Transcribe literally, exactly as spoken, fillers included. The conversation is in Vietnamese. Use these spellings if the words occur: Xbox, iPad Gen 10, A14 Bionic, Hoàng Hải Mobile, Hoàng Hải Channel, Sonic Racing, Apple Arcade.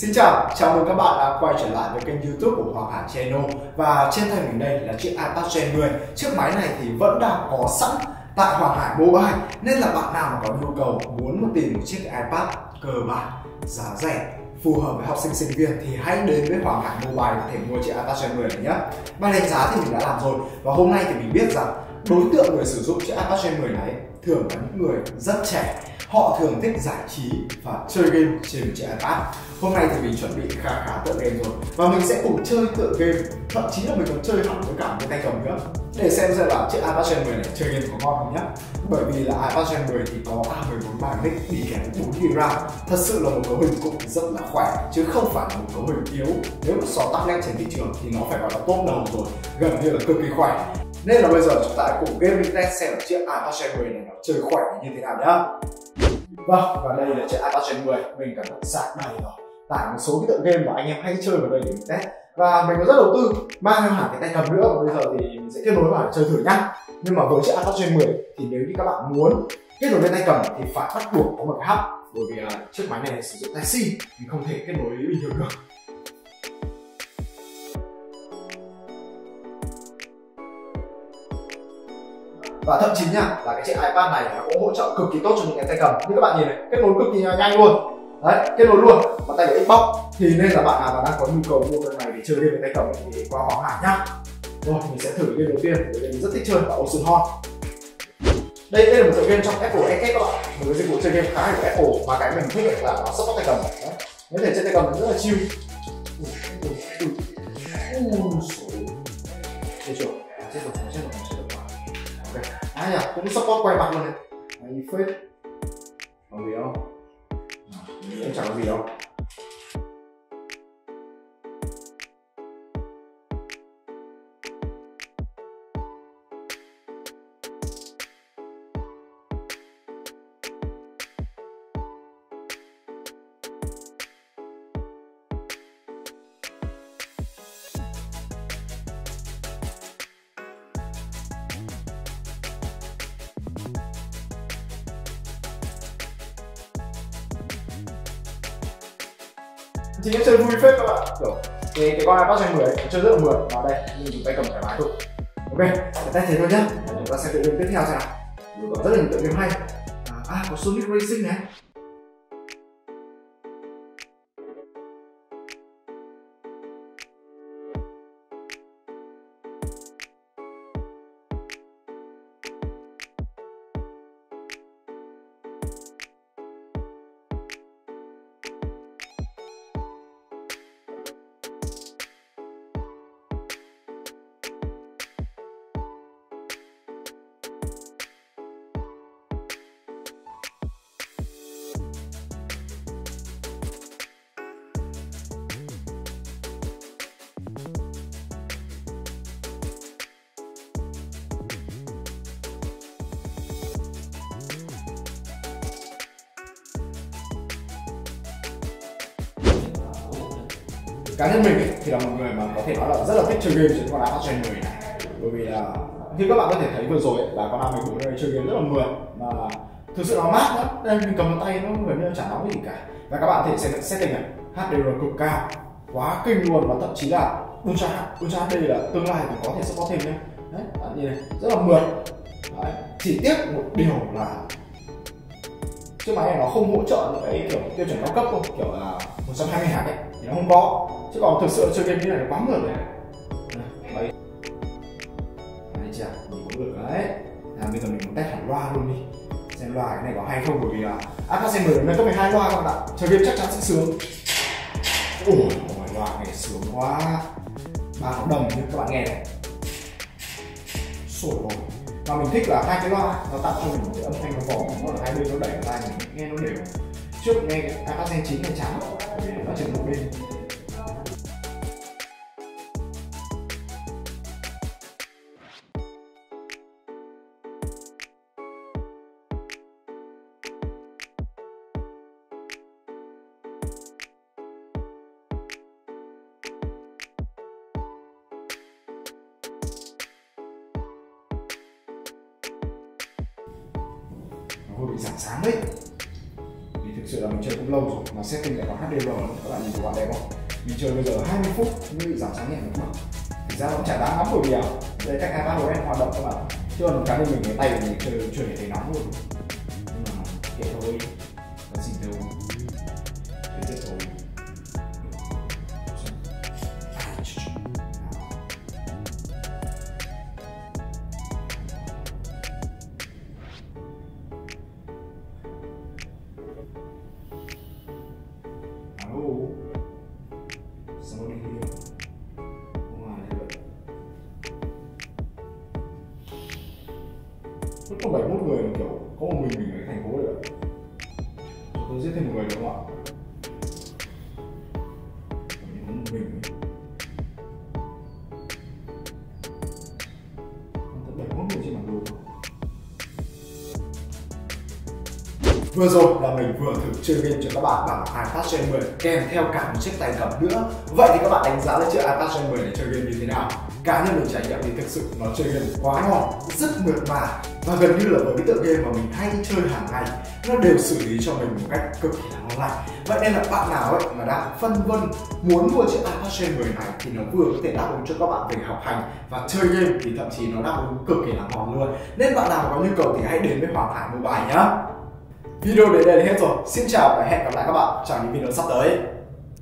Xin chào, chào mừng các bạn đã quay trở lại với kênh YouTube của Hoàng Hải Channel. Và trên tay mình đây là chiếc iPad Gen mười. Chiếc máy này thì vẫn đang có sẵn tại Hoàng Hải Mobile, nên là bạn nào mà có nhu cầu muốn tìm một chiếc iPad cơ bản, giá rẻ, phù hợp với học sinh sinh viên thì hãy đến với Hoàng Hải Mobile để mua chiếc iPad Gen mười này nhé. Bài đánh giá thì mình đã làm rồi, và hôm nay thì mình biết rằng đối tượng người sử dụng chiếc iPad Gen mười này thường là những người rất trẻ. Họ thường thích giải trí và chơi game trên một chiếc iPad. Hôm nay thì mình chuẩn bị khá khá tựa game rồi, và mình sẽ cùng chơi tựa game, thậm chí là mình còn chơi hẳn với cả một tay cầm nữa, để xem xem là chiếc iPad Gen mười này chơi game có ngon không nhé. Bởi vì là iPad Gen mười thì có A mười bốn Bionic đi kèm bốn gi ga bai RAM, thật sự là một cấu hình cũng rất là khỏe, chứ không phải là một cấu hình yếu. Nếu mà so tablet trên thị trường thì nó phải gọi là top đầu rồi, gần như là cực kỳ khỏe. Nên là bây giờ chúng ta hãy cùng gaming test xem chiếc iPad Gen mười này nó chơi khỏe như thế nào nhá. Vâng, và đây là chiếc iPad Gen mười, mình cảm thấy sạc đầy rồi, tải một số cái tựa game mà anh em hay chơi vào đây để mình test. Và mình có rất đầu tư, mang hẳn cái tay cầm nữa, và bây giờ thì mình sẽ kết nối vào để chơi thử nhá. Nhưng mà với chiếc iPad Gen mười thì nếu như các bạn muốn kết nối lên tay cầm thì phải bắt buộc có một cái hub, bởi vì là chiếc máy này sử dụng Type C, mình không thể kết nối bình thường được. Và thậm chí nha, là cái chiếc iPad này nó cũng hỗ trợ cực kỳ tốt cho những cái tay cầm. Như các bạn nhìn này, kết nối cực kỳ nhanh luôn. Đấy, kết nối luôn và tay của Xbox. Thì nên là bạn nào mà đang có nhu cầu mua cái này để chơi game với tay cầm thì qua Hoàng Hải nhá. Rồi, mình sẽ thử game đầu tiên, bởi vì mình rất thích chơi là Ocean Horn. Đây, đây là một tựa game trong Apple Arcade các bạn. Một cái dịch vụ chơi game khá hay của Apple, mà cái mình thích là nó support tay cầm. Đấy, nếu thể chơi tay cầm thì rất là chill. Chết rồi, chết rồi, chết rồi. Đấy à, cũng support quay mặt luôn này. Đấy, phết. Có gì không? Cũng chẳng có gì đâu. Chính em chơi vui phết các bạn. Kiểu cái, cái con iPad Gen mười ấy, chơi rất là mượt. Và đây, mình dùng tay cầm thoải mái thôi. Ok, để test thế thôi nhá. Chúng ta sẽ tựa game tiếp theo xem nào. Có rất là nhiều tựa game hay. À, có Sonic Racing này. Cá nhân mình ấy, thì là một người mà có thể nói là rất là thích chơi game trên con iPad Gen mười này, bởi vì là như các bạn có thể thấy vừa rồi ấy, là con A mười bốn này chơi game rất là mượt, mà thực sự nó mát lắm. Đây mình cầm vào tay nó gần như chả nóng gì cả. Và các bạn có thể xem cái setting này, hát đê rờ cực cao, quá kinh luôn, và thậm chí là Ultra Ultra hát đê là tương lai thì có thể support thêm nhé. Đấy, bạn nhìn này, rất là mượt. Đấy, chỉ tiếc một điều là chiếc máy này nó không hỗ trợ những cái kiểu tiêu chuẩn cao cấp đâu, kiểu là một trăm hai mươi héc ấy thì nó không có, chứ còn thực sự chơi game như này nó quá mượt này. Đấy, đấy chà, mình cũng được đấy. À, bây giờ mình muốn test hẳn loa luôn đi, xem loa cái này có hay không, bởi vì là iPad Gen mười đến có mười hai loa các bạn ạ, chơi game chắc chắn sẽ sướng. Ủa, loa này sướng quá, ba cộng đồng như các bạn nghe này. Sổ rồi. Và mình thích là hai cái loa nó tạo cho mình một cái âm thanh nó vỏ, nó là hai bên nó đẩy vào tai mình nghe nó đều. Trước nghe cái iPad Gen chín này chán, nó chỉnh một bên. Nó hơi bị giảm sáng đấy. Vì thực sự là mình chơi cũng lâu rồi mà setting lại có hát đê rờ luôn. Các bạn nhìn của bạn đẹp không? Mình chơi bây giờ hai mươi phút nhưng bị giảm sáng nhẹ đúng không? Thực ra nó chả đáng lắm bởi vì à đây cách iPad o ét hoạt động các bạn. Chứ còn cá nhân mình cái tay của mình chơi chơi để thấy nóng luôn. Nhưng mà kệ thôi, nó xịn đâu. Thế rất thôi. Có bảy mươi mốt người kiểu có một mình mình ở thành phố rồi. Tôi giết thêm một người đúng không ạ? Mình mình có bảy mươi mốt người trên bản đồ. Vừa rồi là mình vừa thử chơi game cho các bạn bản iPad Gen mười kèm theo cả một chiếc tay cầm nữa. Vậy thì các bạn đánh giá là chiếc iPad Gen mười để chơi game như thế nào? Cá nhân mình trải nghiệm thì thực sự nó chơi game quá ngon, rất mượt mà và gần như là với cái tựa game mà mình hay chơi hàng ngày nó đều xử lý cho mình một cách cực kỳ là ngon lành. Vậy nên là bạn nào ấy mà đang phân vân muốn mua chiếc iPad Gen mười này thì nó vừa có thể đáp ứng cho các bạn về học hành và chơi game thì thậm chí nó đáp ứng cực kỳ là ngon luôn. Nên bạn nào có nhu cầu thì hãy đến với Hoàng Hải Mobile nhá. Video đến đây là hết rồi. Xin chào và hẹn gặp lại các bạn trong những video sắp tới.